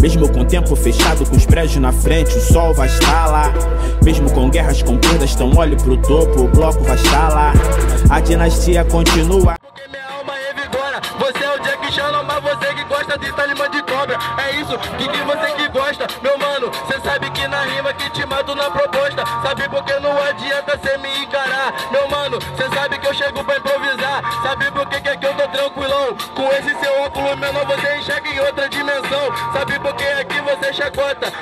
Mesmo com o tempo fechado, com os prédios na frente, o sol vai estar lá. Mesmo com guerras, com perdas, tão olho pro topo, o bloco vai estar lá. A dinastia continua. Porque minha alma revigora. Você é o Jack Chan, mas você que gosta de talismã de cobra. É isso, que você que gosta, meu mano. Cê sabe que na rima que te mato na proposta. Sabe porque não adianta cê me encarar, meu mano. Cê sabe que eu chego pra improvisar. Sabe por que é que eu tô tranquilão? Com esse seu óculo menor você enxerga em outra dimensão. Sabe por que aqui você chacota?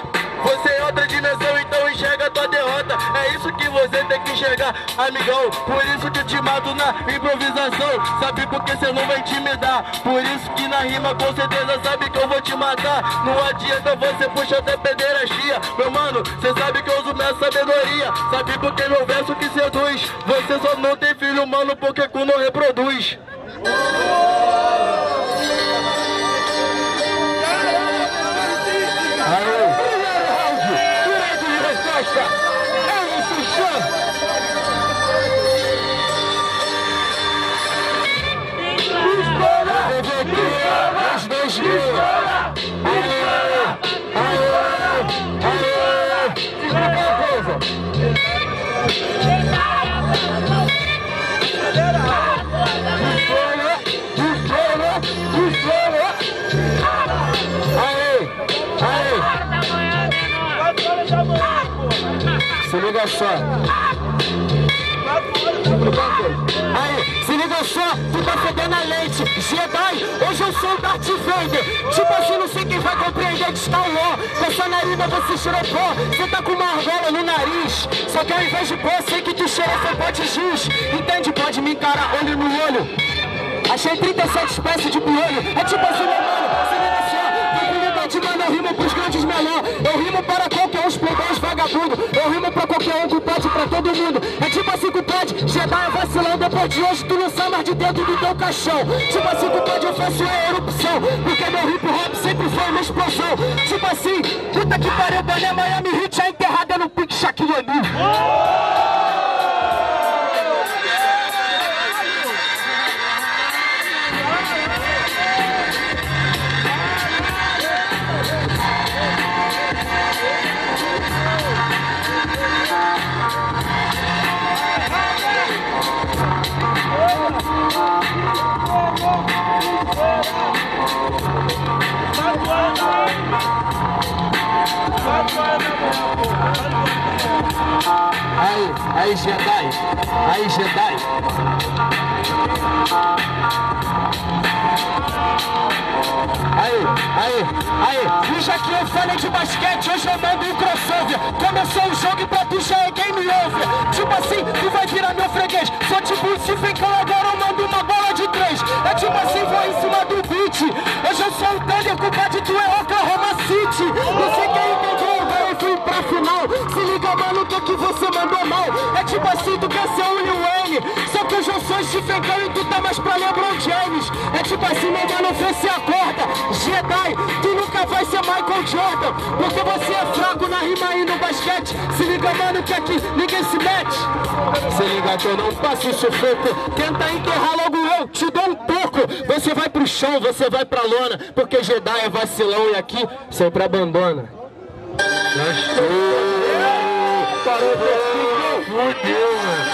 Você é outra dimensão, então enxerga a tua derrota. É isso que você tem que enxergar, amigão. Por isso que te mato na improvisação. Sabe por que cê não vai intimidar? Por isso que na rima com certeza sabe que eu vou te matar. Não adianta você puxar até pedreira chia. Meu mano, cê sabe que eu uso minha sabedoria. Sabe por que meu verso que seduz? Você só não tem filho humano porque cu não reproduz. Se liga só. Aí, se liga só, tu tá fedendo a leite. Jedi, hoje eu sou o Darth Vader. Tipo assim, não sei quem vai compreender de Star Wars. Com essa narina você cheira pó. Você tá com uma argola no nariz. Só que ao invés de pó, sei que tu cheira seu pote jus. Entende? Pode me encarar olho no olho. Achei 37 espécies de piolho. É tipo assim, meu mano, se liga só. Mano, eu rimo pros grandes melhor. Eu rimo para qualquer um, os playboys vagabundo. Eu rimo pra qualquer um, com pede pra todo mundo. É tipo assim, com pede, Jedi é vacilão. Depois de hoje tu não sai mais de dentro do teu caixão. Tipo assim, com pede, eu faço a erupção. Porque meu hip hop sempre foi uma explosão. Tipo assim, puta que pariu, boné Miami Heat, é enterrada no Pink Shaquille. Aí Gedai, aí Gedai. Aí, bicho aqui eu falei de basquete, hoje eu mando um crossover. Começou o jogo e pra tu já é game over. Tipo assim, tu vai virar meu freguês. Sou tipo um cificão, agora eu mando uma bola de três. É tipo assim, vou em cima do beat. Hoje eu sou o Thunder, compadre, tu é Oklahoma City. Você quer entender? Pra final, se liga mano, que você mandou mal. É tipo assim, tu quer ser o Lil Wayne, só que eu já sou estifegão e tu tá mais pra Lebron James. É tipo assim, meu mano, você acorda Jedi, tu nunca vai ser Michael Jordan, porque você é fraco na rima e no basquete. Se liga mano, que aqui ninguém se mete. Se liga que eu não passo sufoco. Tenta enterrar logo eu, te dou um pouco. Você vai pro chão, você vai pra lona, porque Jedi é vacilão e aqui sempre abandona. Parou de assim, fudeu, mano.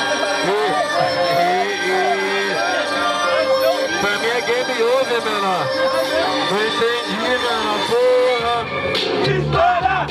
Pra mim é game over, menor. Não entendi, menor, porra. História!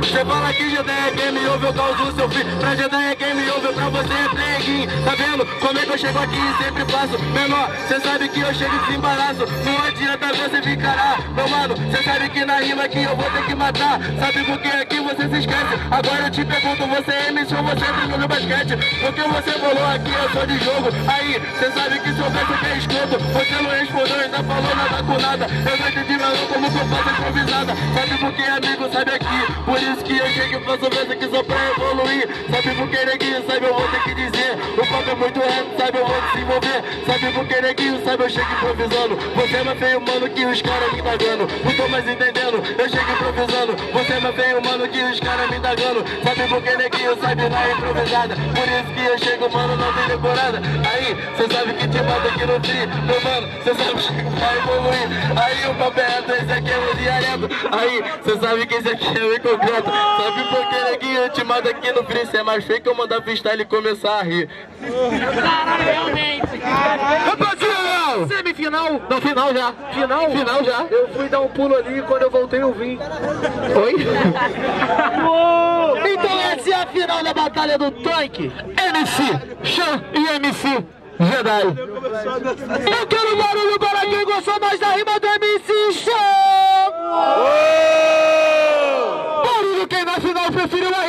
Você fala que Gedai é game over, eu causo o seu fim. Pra Gedai é game over, pra você é play-in. Tá vendo como é que eu chego aqui e sempre faço? Menor, cê sabe que eu chego e se embaraço. Não adianta você me encarar. Meu mano, cê sabe que na rima aqui eu vou ter que matar. Sabe por que aqui você se esquece? Agora eu te pergunto, você é MC ou você entra no meu basquete? Porque você bolou aqui, eu sou de jogo. Aí, cê sabe que se eu peço que é escroto. Você não respondeu, ainda falou nada com nada. Eu vou te dizer como que eu faço improvisada. Sabe por que, amigo, sabe aqui? Por isso que eu chego e faço mesa que só pra evoluir. Sabe por que, neguinho, sabe, eu vou ter que dizer. O papo é muito reto, sabe, eu vou desenvolver. Sabe por que, neguinho, sabe, eu chego improvisando. Você é mais feio, mano, que os caras me indagando. Não tô mais entendendo, eu chego improvisando. Você é mais feio, mano, que os caras me indagando. Sabe por que, neguinho, sabe, na improvisada. Por isso que eu chego, mano, não tem decorada. Aí, cê sabe que te mata aqui no tri. Meu mano, cê sabe que vai evoluir. Aí o papo é reto, esse aqui é o diareto. Aí, cê sabe que esse aqui é o incompleto. Sabe por que, neguinho, eu te mato aqui no free. Cê é mais feio que eu mandar freestyle e começar a rir. Caralho, realmente. Caralho. Semifinal. Não, final já. Final? Final já. Eu fui dar um pulo ali e quando eu voltei eu vim. Oi? Então essa é a final da batalha do Tonk, MC Xan e MC Gedai. Eu quero barulho para quem gostou mais da rima do MC Xan. Barulho quem na final preferiu a